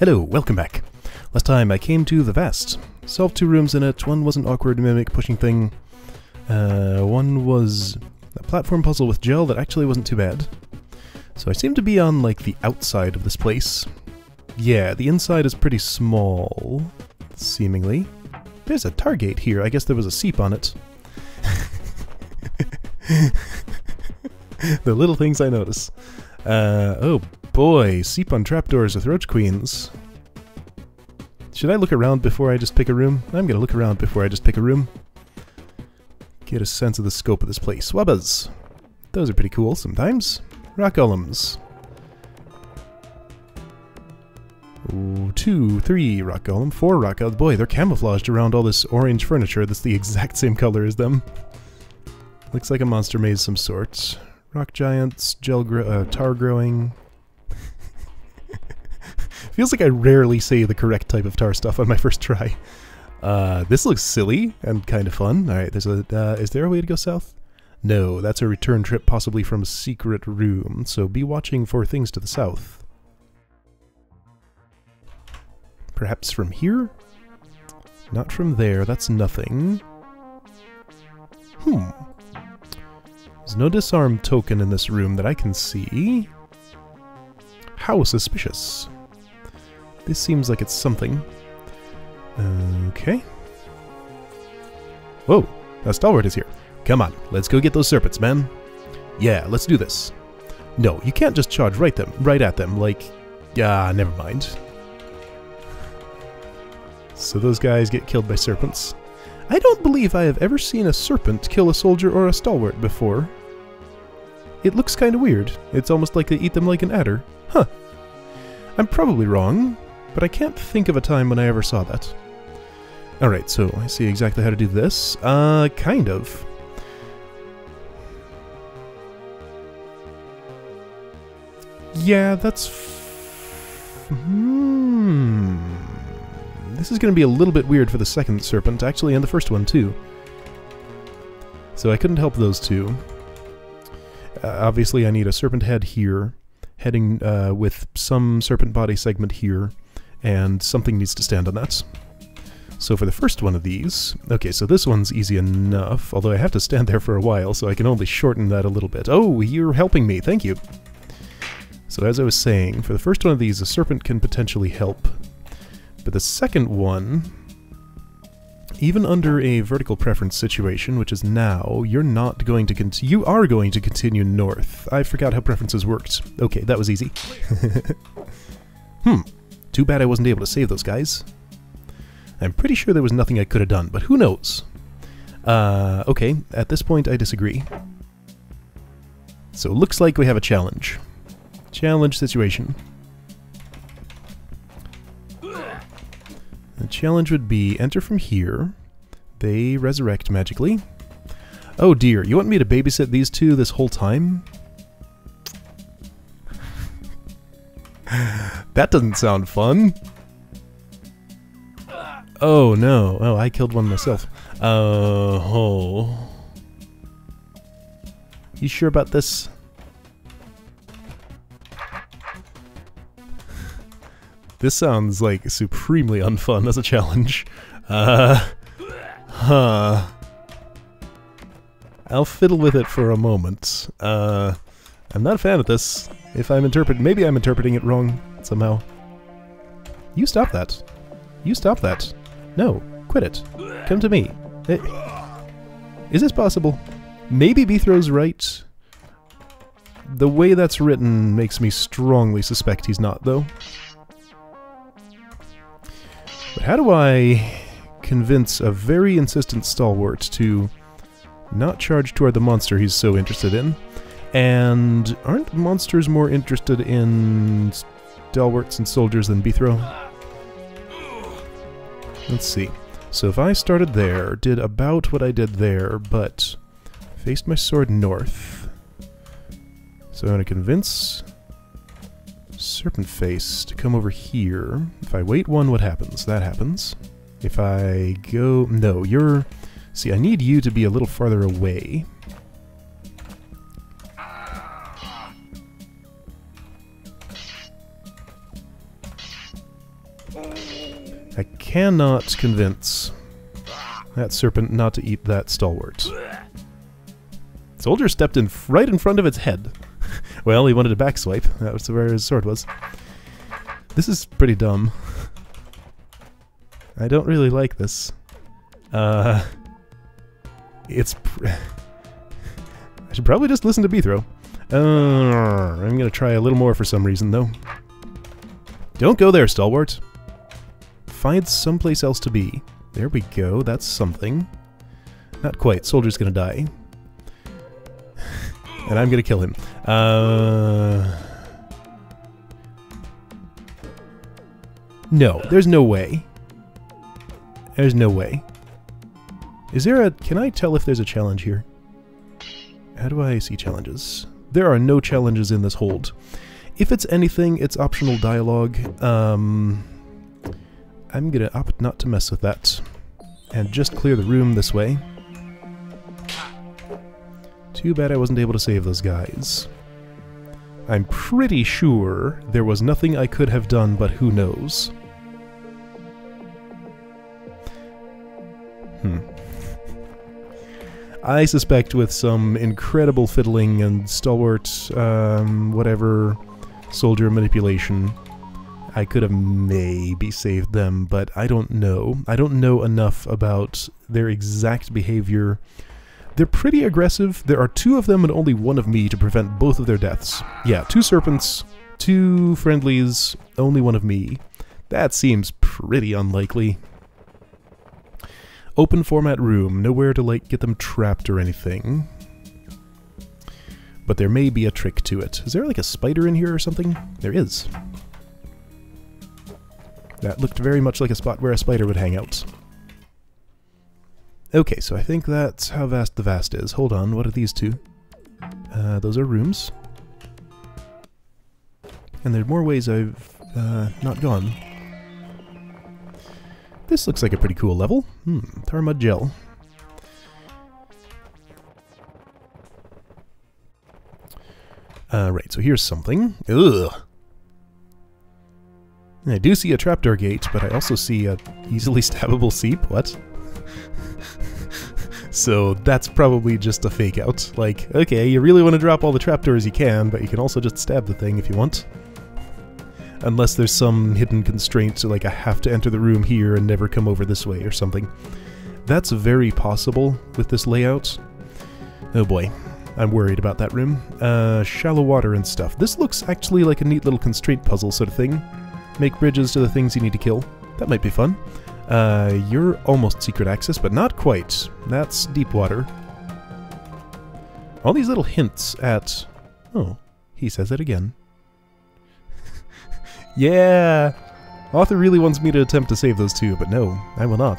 Hello, welcome back. Last time I came to the Vast. Solved two rooms in it. One was an awkward mimic pushing thing. One was a platform puzzle with gel that actually wasn't too bad. So I seem to be on, like, the outside of this place. Yeah, the inside is pretty small, seemingly. There's a target here. I guess there was a seep on it. The little things I notice. Oh boy, seep on trapdoors with roach queens. Should I look around before I just pick a room? I'm gonna look around before I just pick a room. Get a sense of the scope of this place. Wabbas! Those are pretty cool sometimes. Rock golems. Ooh, 2, 3 rock golem, 4 rock golem. Boy, they're camouflaged around all this orange furniture that's the exact same color as them. Looks like a monster maze of some sort. Rock giants, tar growing. Feels like I rarely say the correct type of tar stuff on my first try. This looks silly and kind of fun. Alright, there's a. Is there a way to go south? No, that's a return trip possibly from a secret room, so be watching for things to the south. Perhaps from here? Not from there, that's nothing. Hmm. There's no disarm token in this room that I can see. How suspicious. This seems like it's something. Okay. Whoa, a stalwart is here. Come on, let's go get those serpents, man. Yeah, let's do this. No, you can't just charge right at them, like... never mind. So those guys get killed by serpents. I don't believe I have ever seen a serpent kill a soldier or a stalwart before. It looks kinda weird. It's almost like they eat them like an adder. Huh. I'm probably wrong, but I can't think of a time when I ever saw that. Alright, so I see exactly how to do this. Kind of. Yeah, that's... This is going to be a little bit weird for the second serpent, actually, and the first one, too. So I couldn't help those two. Obviously, I need a serpent head here, heading with some serpent body segment here, and something needs to stand on that. So for the first one of these... Okay, so this one's easy enough, although I have to stand there for a while, so I can only shorten that a little bit. Oh, you're helping me, thank you! So as I was saying, for the first one of these, a serpent can potentially help. But the second one, even under a vertical preference situation, which is now, you're not going to you are going to continue north. I forgot how preferences worked. Okay, that was easy. Too bad I wasn't able to save those guys. I'm pretty sure there was nothing I could have done, but who knows? Okay, at this point I disagree. So it looks like we have a challenge. Challenge situation. The challenge would be, enter from here, they resurrect magically. Oh dear, you want me to babysit these two this whole time? That doesn't sound fun. Oh no, oh I killed one myself. Oh. You sure about this? This sounds like supremely unfun as a challenge. I'll fiddle with it for a moment. I'm not a fan of this. If I'm maybe I'm interpreting it wrong somehow. You stop that. You stop that. No, quit it. Come to me. Hey. Is this possible? Maybe Beethro's right. The way that's written makes me strongly suspect he's not, though. But how do I convince a very insistent stalwart to not charge toward the monster he's so interested in? And aren't monsters more interested in stalwarts and soldiers than Beethro? Let's see. So if I started there, did about what I did there, but faced my sword north. So I'm going to convince Serpentface to come over here. If I wait one, what happens? That happens. If I go... No, you're... See, I need you to be a little farther away. I cannot convince that serpent not to eat that stalwart. Soldier stepped in right in front of its head. Well, he wanted a back swipe. That was where his sword was. This is pretty dumb. I don't really like this. I should probably just listen to Beethro. I'm gonna try a little more for some reason, though. Don't go there, stalwart. Find someplace else to be. There we go, that's something. Not quite, soldier's gonna die. And I'm gonna kill him. No, there's no way. There's no way. Is there a... Can I tell if there's a challenge here? How do I see challenges? There are no challenges in this hold. If it's anything, it's optional dialogue. I'm gonna opt not to mess with that. And just clear the room this way. Too bad I wasn't able to save those guys. I'm pretty sure there was nothing I could have done, but who knows. I suspect with some incredible fiddling and stalwart, whatever, soldier manipulation, I could have maybe saved them, but I don't know. I don't know enough about their exact behavior. They're pretty aggressive. There are two of them and only one of me to prevent both of their deaths. Yeah, two serpents, two friendlies, only one of me. That seems pretty unlikely. Open format room. Nowhere to, like, get them trapped or anything. But there may be a trick to it. Is there, like, a spider in here or something? There is. That looked very much like a spot where a spider would hang out. Okay, so I think that's how vast the vast is. Hold on, what are these two? Those are rooms. And there are more ways I've not gone. This looks like a pretty cool level. Tharma gel. Right, so here's something. Ugh! I do see a trapdoor gate, but I also see a easily stabbable seep. What? So that's probably just a fake out. Like, okay, you really want to drop all the trapdoors you can, but you can also just stab the thing if you want. Unless there's some hidden constraint, so like I have to enter the room here and never come over this way or something. That's very possible with this layout. Oh boy, I'm worried about that room. Shallow water and stuff. This looks actually like a neat little constraint puzzle sort of thing. Make bridges to the things you need to kill. That might be fun. You're almost secret access, but not quite. That's deep water. All these little hints at... Oh, he says it again. Yeah! Arthur really wants me to attempt to save those two, but no, I will not.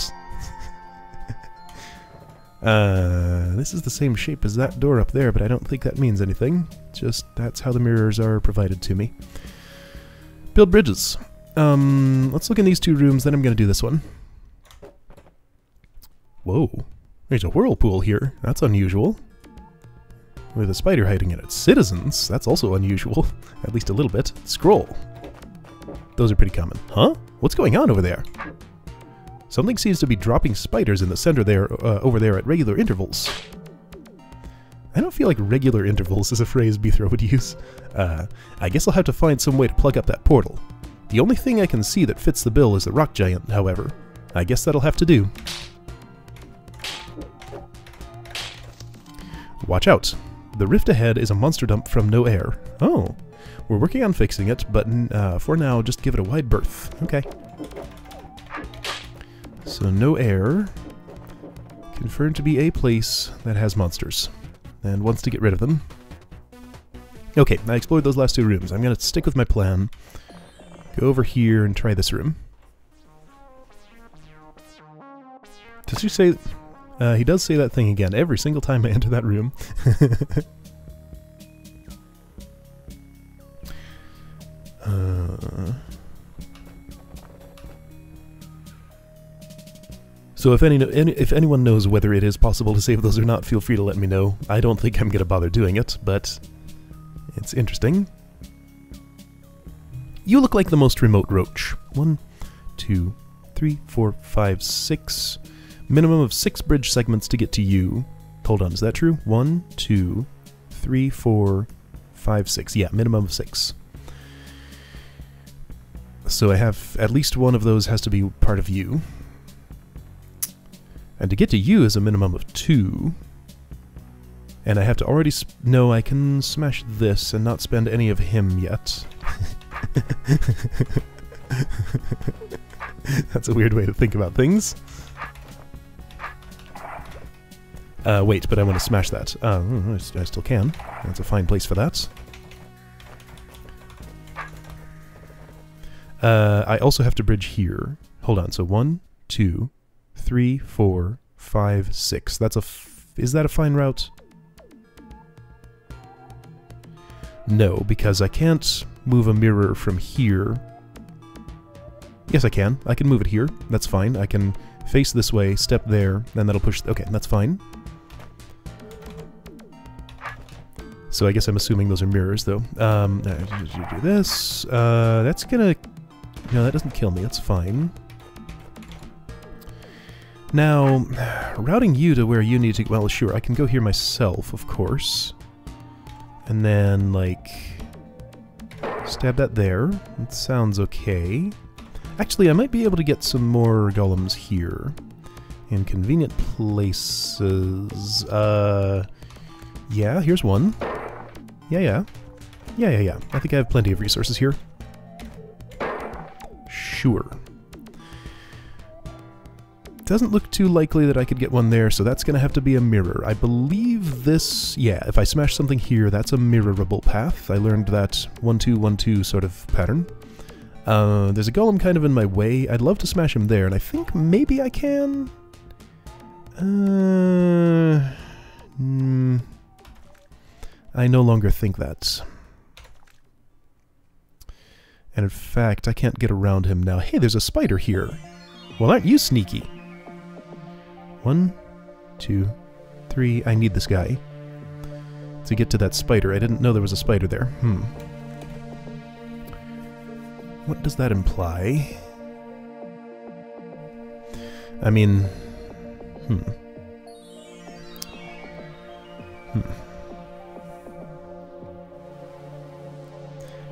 This is the same shape as that door up there, but I don't think that means anything. Just that's how the mirrors are provided to me. Build bridges. Let's look in these two rooms, then I'm gonna do this one. Whoa. There's a whirlpool here. That's unusual. With a spider hiding in it. Citizens? That's also unusual. At least a little bit. Scroll. Those are pretty common. Huh? What's going on over there? Something seems to be dropping spiders in the center there, over there at regular intervals. I don't feel like regular intervals is a phrase Beethro would use. I guess I'll have to find some way to plug up that portal. The only thing I can see that fits the bill is the rock giant, however. I guess that'll have to do. Watch out. The rift ahead is a monster dump from no air. Oh. We're working on fixing it, but for now, just give it a wide berth. Okay. So no air. Confirmed to be a place that has monsters and wants to get rid of them. Okay, I explored those last two rooms. I'm gonna stick with my plan. Go over here and try this room. Does he say... he does say that thing again every single time I enter that room. So if anyone knows whether it is possible to save those or not, feel free to let me know. I don't think I'm gonna bother doing it, but it's interesting. You look like the most remote roach. One, two, three, four, five, six. Minimum of 6 bridge segments to get to you. Hold on, is that true? 1, 2, 3, 4, 5, 6. Yeah, minimum of 6. So I have at least one of those has to be part of you. And to get to you is a minimum of 2. And I have to already... No, I can smash this and not spend any of him yet. That's a weird way to think about things. Wait, but I want to smash that. I still can. That's a fine place for that. I also have to bridge here. Hold on, so 1, 2, 3, 4, 5, 6. That's a... is that a fine route? No, because I can't move a mirror from here. Yes, I can. I can move it here. That's fine. I can face this way, step there, and that'll push... Okay, that's fine. So I guess I'm assuming those are mirrors, though. Do this. That's gonna... No, that doesn't kill me. That's fine. Now, routing you to where you need to... Well, sure, I can go here myself, of course. And then, like... Stab that there. That sounds okay. Actually, I might be able to get some more golems here. In convenient places... Yeah, here's one. Yeah. I think I have plenty of resources here. Sure. Doesn't look too likely that I could get one there, so that's going to have to be a mirror. I believe this... Yeah, if I smash something here, that's a mirrorable path. I learned that 1-2-1-2 sort of pattern. There's a golem kind of in my way. I'd love to smash him there, and I think maybe I can... I no longer think that. And in fact, I can't get around him now. Hey, there's a spider here. Well, aren't you sneaky? 1, 2, 3. I need this guy to get to that spider. I didn't know there was a spider there. What does that imply? I mean...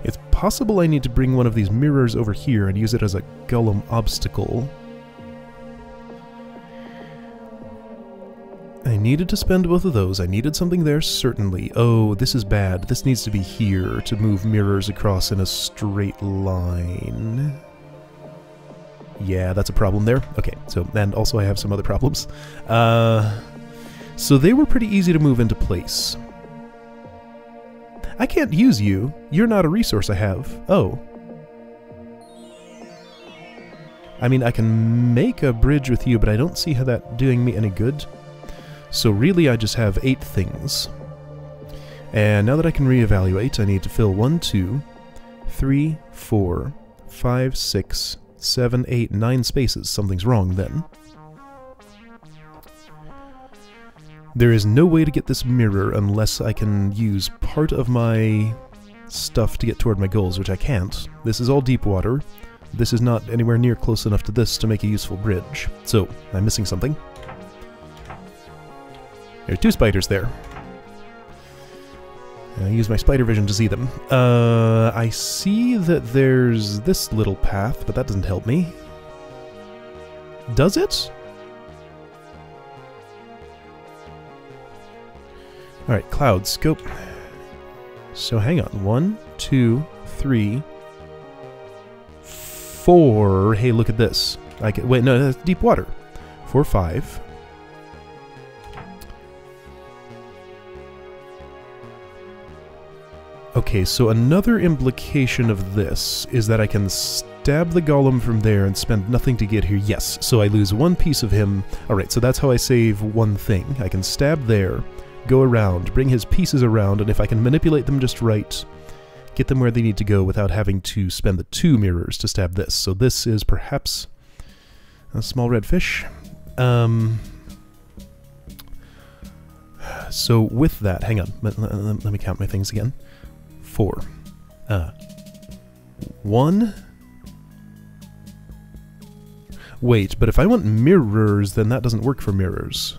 It's possible I need to bring one of these mirrors over here and use it as a golem obstacle. I needed to spend both of those. I needed something there, certainly. Oh, this is bad. This needs to be here to move mirrors across in a straight line. Yeah, that's a problem there. Okay, so, and also I have some other problems. So they were pretty easy to move into place. I can't use you. You're not a resource I have. Oh. I mean, I can make a bridge with you, but I don't see how that's doing me any good. So really, I just have 8 things. And now that I can reevaluate, I need to fill 1, 2, 3, 4, 5, 6, 7, 8, 9 spaces. Something's wrong then. There is no way to get this mirror unless I can use part of my stuff to get toward my goals, which I can't. This is all deep water. This is not anywhere near close enough to this to make a useful bridge. So, I'm missing something. There are 2 spiders there. I use my spider vision to see them. I see that there's this little path, but that doesn't help me. Does it? Alright, cloud scope. So hang on. 1, 2, 3, 4. Hey, look at this. I can, wait, no, that's deep water. 4, 5. Okay, so another implication of this is that I can stab the golem from there and spend nothing to get here. Yes, so I lose 1 piece of him. Alright, so that's how I save 1 thing. I can stab there. Go around, bring his pieces around, and if I can manipulate them just right, get them where they need to go without having to spend the 2 mirrors to stab this. So this is perhaps a small red fish. So with that, hang on, let me count my things again. 4. 1. Wait, but if I want mirrors, then that doesn't work for mirrors.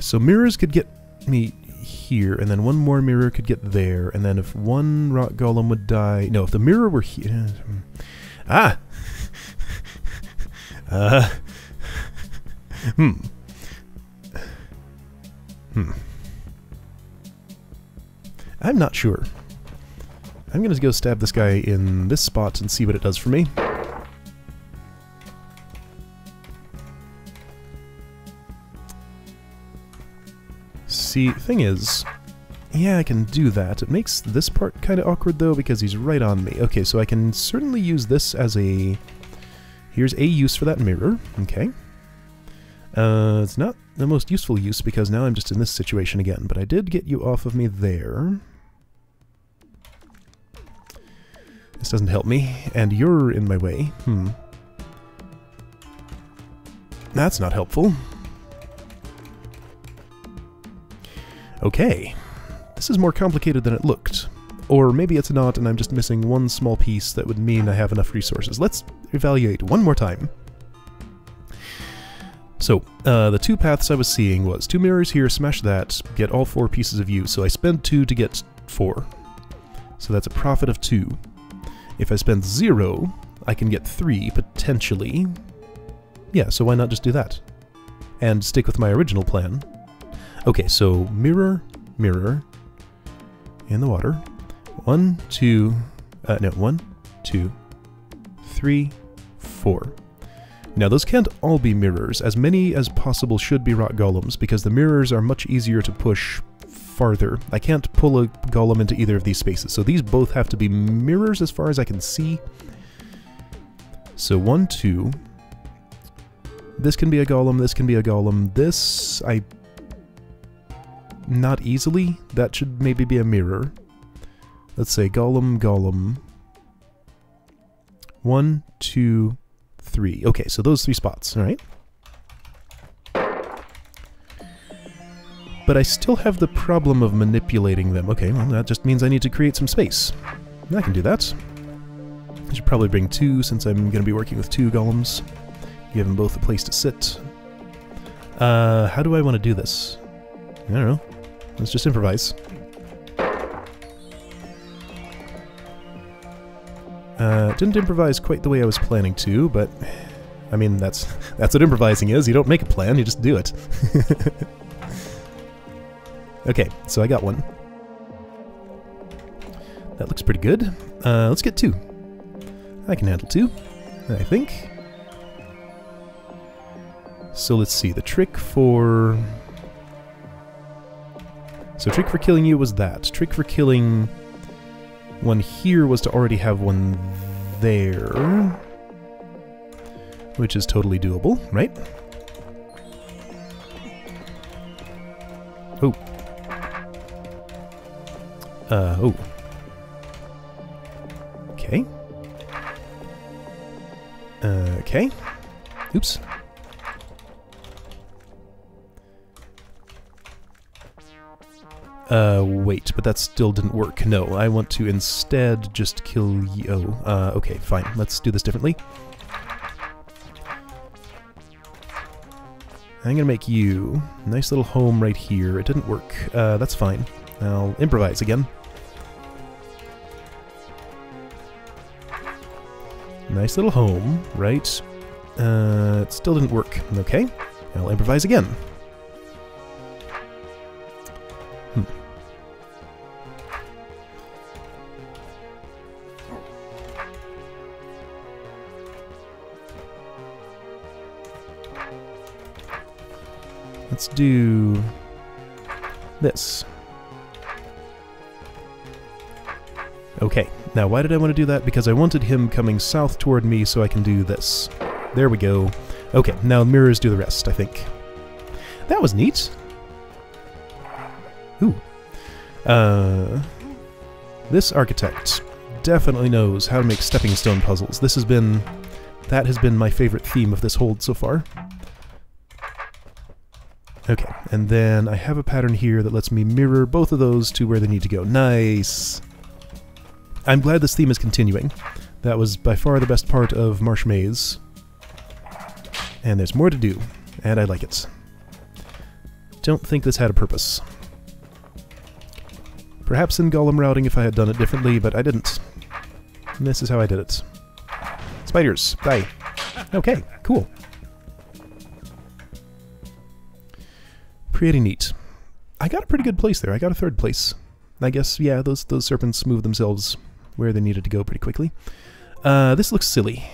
So mirrors could get me here, and then one more mirror could get there, and then if one rock golem would die... No, if the mirror were here... Ah! I'm not sure. I'm gonna go stab this guy in this spot and see what it does for me. See, thing is... Yeah, I can do that. It makes this part kind of awkward, though, because he's right on me. Okay, so I can certainly use this as a... Here's a use for that mirror. Okay. It's not the most useful use because now I'm just in this situation again, but I did get you off of me there. This doesn't help me, and you're in my way. That's not helpful. Okay. This is more complicated than it looked. Or maybe it's not, and I'm just missing one small piece that would mean I have enough resources. Let's evaluate one more time. So, the two paths I was seeing was two mirrors here, smash that, get all four pieces of you. So I spend two to get four. So that's a profit of two. If I spend zero, I can get three, potentially. Yeah, so why not just do that? And stick with my original plan. Okay, so mirror, mirror, in the water. One, two, three, four. Now those can't all be mirrors. As many as possible should be rock golems, because the mirrors are much easier to push farther. I can't pull a golem into either of these spaces, so these both have to be mirrors as far as I can see. So one, two. This can be a golem, this can be a golem. This, not easily. That should maybe be a mirror. Let's say golem, golem. One, two, three. Okay, so those three spots, all right? But I still have the problem of manipulating them. Okay, well, that just means I need to create some space. And I can do that. I should probably bring two, since I'm going to be working with two golems. Give them both a place to sit. How do I want to do this? I don't know. Let's just improvise. Didn't improvise quite the way I was planning to, but... I mean, that's what improvising is. You don't make a plan, you just do it. Okay, so I got one. That looks pretty good. Let's get two. I can handle two, I think. So let's see, the trick for... So trick for killing you was that. Trick for killing... one here was to already have one there, which is totally doable, right? Oh. Oh. Okay. Okay. Oops. Wait, but that still didn't work. No, I want to instead just kill you. Okay, fine. Let's do this differently. I'm gonna make you a nice little home right here. It didn't work. That's fine. I'll improvise again. Nice little home, right? It still didn't work. Okay, I'll improvise again. Let's do this. Okay, now why did I want to do that? Because I wanted him coming south toward me so I can do this. There we go. Okay, now mirrors do the rest, I think. That was neat. Ooh. This architect definitely knows how to make stepping stone puzzles. That has been my favorite theme of this hold so far. Okay, and then I have a pattern here that lets me mirror both of those to where they need to go. Nice! I'm glad this theme is continuing. That was by far the best part of Marsh Maze. And there's more to do, and I like it. Don't think this had a purpose. Perhaps in golem routing if I had done it differently, but I didn't. And this is how I did it. Spiders, die. Okay, cool. Pretty neat. I got a pretty good place there. I got a third place. I guess, yeah, those serpents moved themselves where they needed to go pretty quickly. This looks silly.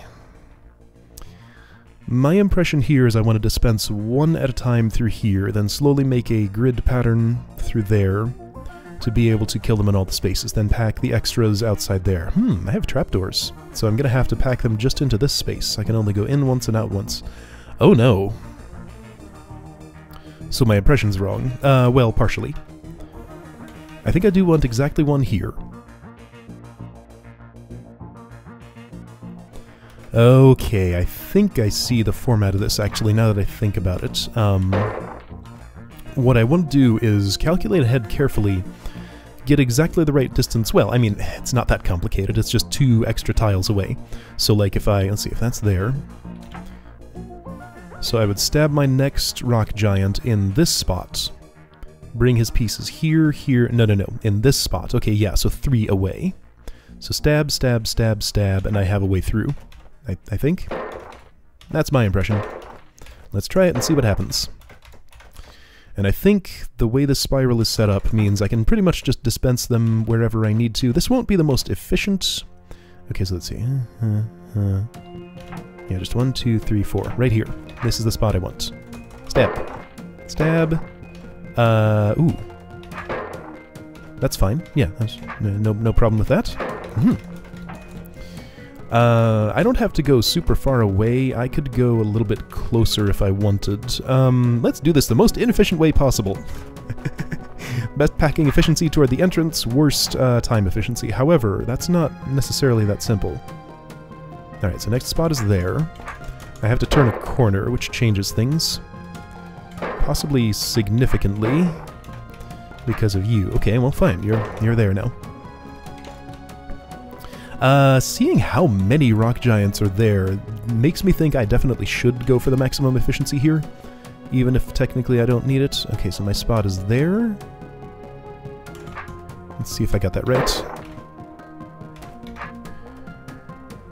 My impression here is I want to dispense one at a time through here, then slowly make a grid pattern through there to be able to kill them in all the spaces, then pack the extras outside there. I have trapdoors, so I'm going to have to pack them just into this space. I can only go in once and out once. Oh no! So my impression's wrong. Well, partially. I think I do want exactly one here. Okay, I think I see the format of this, actually, now that I think about it. What I want to do is calculate ahead carefully, get exactly the right distance. Well, I mean, it's not that complicated. It's just two extra tiles away. So, like, if I... let's see, if that's there... so I would stab my next rock giant in this spot. Bring his pieces here, here... No, in this spot. Okay, yeah, so three away. So stab, stab, stab, stab, and I have a way through. I think. That's my impression. Let's try it and see what happens. And I think the way the spiral is set up means I can pretty much just dispense them wherever I need to. This won't be the most efficient... okay, so let's see. Yeah, just 1, 2, 3, 4. Right here. This is the spot I want. Stab. Stab. Ooh. That's fine. Yeah, no problem with that. I don't have to go super far away. I could go a little bit closer if I wanted. Let's do this the most inefficient way possible. Best packing efficiency toward the entrance, worst time efficiency. However, that's not necessarily that simple. Alright, so next spot is there. I have to turn a corner, which changes things. Possibly significantly. Because of you. Okay, well fine, you're there now. Seeing how many rock giants are there makes me think I definitely should go for the maximum efficiency here, even if technically I don't need it. Okay, so my spot is there. Let's see if I got that right.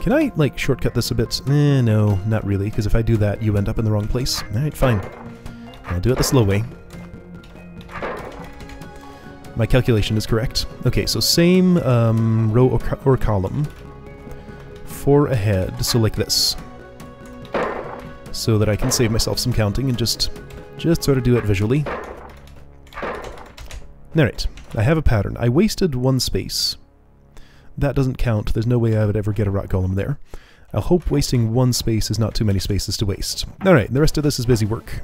Can I, like, shortcut this a bit? No, not really, because if I do that, you end up in the wrong place. Alright, fine. I'll do it the slow way. My calculation is correct. Okay, so same row or column. 4 ahead, so like this. So that I can save myself some counting and just sort of do it visually. Alright, I have a pattern. I wasted one space. That doesn't count. There's no way I would ever get a rock golem there. I hope wasting one space is not too many spaces to waste. Alright, the rest of this is busy work.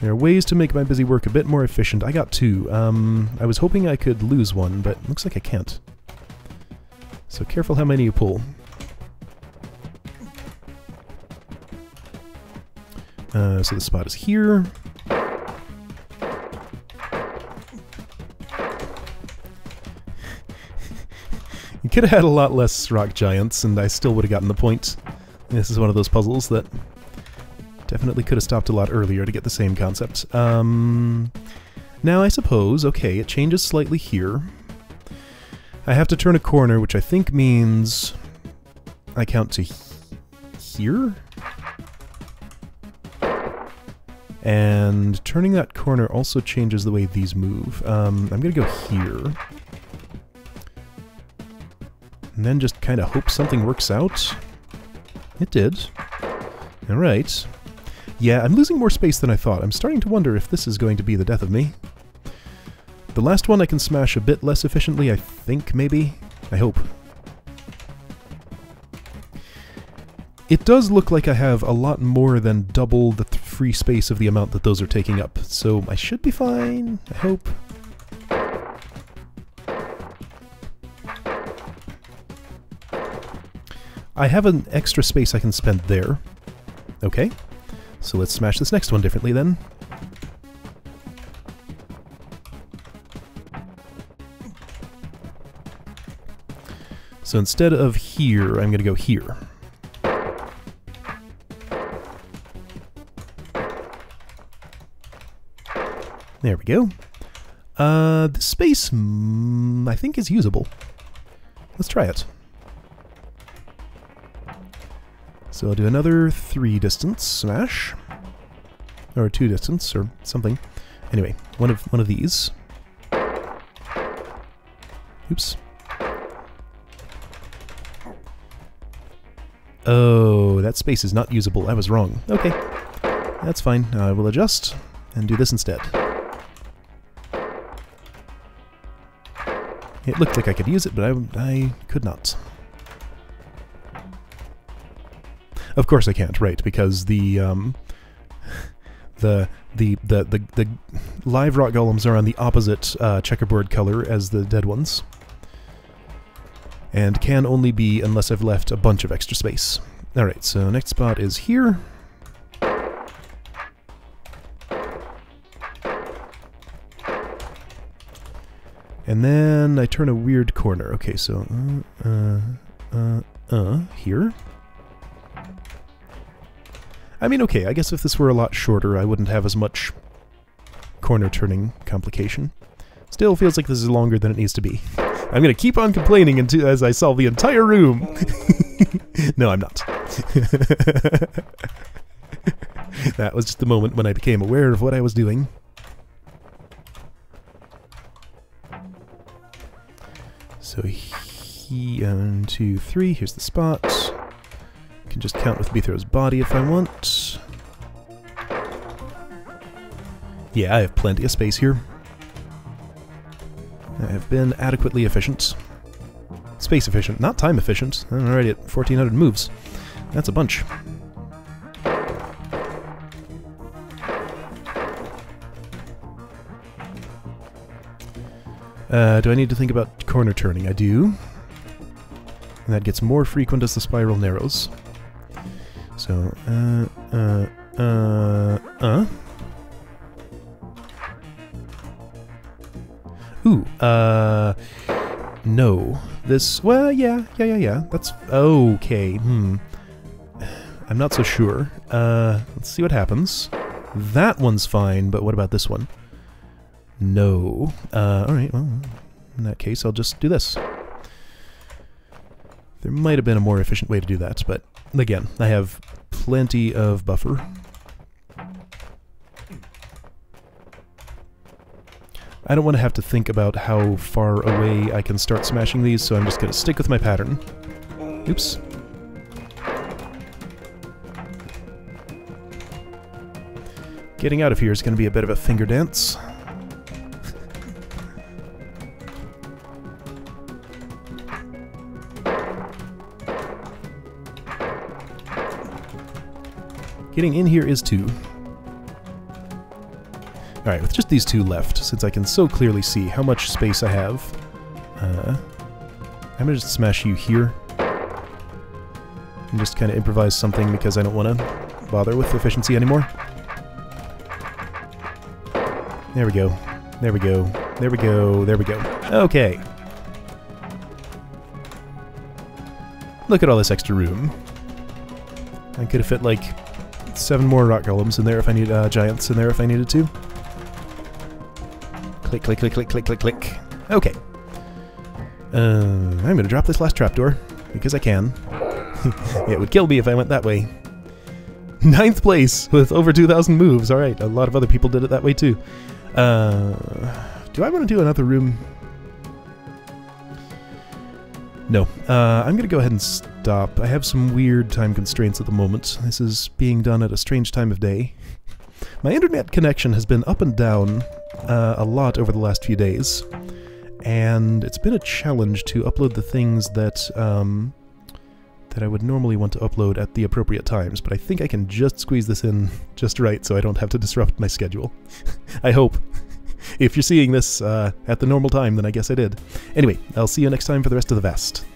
There are ways to make my busy work a bit more efficient. I got 2. I was hoping I could lose one, but it looks like I can't. So careful how many you pull. So the spot is here. You could have had a lot less rock giants, and I still would have gotten the point. This is one of those puzzles that... definitely could have stopped a lot earlier to get the same concept. Now I suppose, okay, it changes slightly here. I have to turn a corner, which I think means I count to here? And turning that corner also changes the way these move. I'm gonna go here. And then just kind of hope something works out. It did. Alright. Yeah, I'm losing more space than I thought. I'm starting to wonder if this is going to be the death of me. The last one I can smash a bit less efficiently, I think, maybe? I hope. It does look like I have a lot more than double the free space of the amount that those are taking up, so I should be fine, I hope. I have an extra space I can spend there. Okay. So let's smash this next one differently, then. So instead of here, I'm going to go here. There we go. The space, I think, is usable. Let's try it. So I'll do another 3 distance smash. Or 2 distance, or something. Anyway, one of these. Oops. Oh, that space is not usable. I was wrong. Okay. That's fine. I will adjust and do this instead. It looked like I could use it, but I could not. Of course I can't, right? Because the live rock golems are on the opposite checkerboard color as the dead ones, and can only be unless I've left a bunch of extra space. All right, so next spot is here. And then I turn a weird corner. Okay, so here. I mean, okay, I guess if this were a lot shorter, I wouldn't have as much corner turning complication. Still feels like this is longer than it needs to be. I'm gonna keep on complaining until as I solve the entire room. No, I'm not. That was just the moment when I became aware of what I was doing. So, 1, 2, 3, here's the spot. I can just count with Beethro's body if I want. Yeah, I have plenty of space here. I have been adequately efficient. Space efficient, not time efficient. I'm already at 1,400 moves. That's a bunch. Do I need to think about corner turning? I do. And that gets more frequent as the spiral narrows. So, Ooh, no. This, well, yeah. That's, okay, I'm not so sure. Let's see what happens. That one's fine, but what about this one? No. Alright, well, in that case, I'll just do this. There might have been a more efficient way to do that, but again, I have plenty of buffer. I don't want to have to think about how far away I can start smashing these, so I'm just going to stick with my pattern. Oops. Getting out of here is going to be a bit of a finger dance. Getting in here is 2. Alright, with just these 2 left, since I can so clearly see how much space I have, I'm gonna just smash you here. And just kind of improvise something because I don't want to bother with efficiency anymore. There we go. There we go. There we go. There we go. Okay. Look at all this extra room. I could have fit like 7 more rock golems in there if I need giants in there if I needed to. Click, click, click, click, click, click, click. Okay. I'm gonna drop this last trapdoor because I can. It would kill me if I went that way. 9th place with over 2,000 moves. All right, a lot of other people did it that way too. Do I want to do another room? No. I'm gonna go ahead and stop. I have some weird time constraints at the moment. This is being done at a strange time of day. My internet connection has been up and down a lot over the last few days, and it's been a challenge to upload the things that that I would normally want to upload at the appropriate times, but I think I can just squeeze this in just right so I don't have to disrupt my schedule. I hope. If you're seeing this at the normal time, then I guess I did. Anyway, I'll see you next time for the rest of the Vast.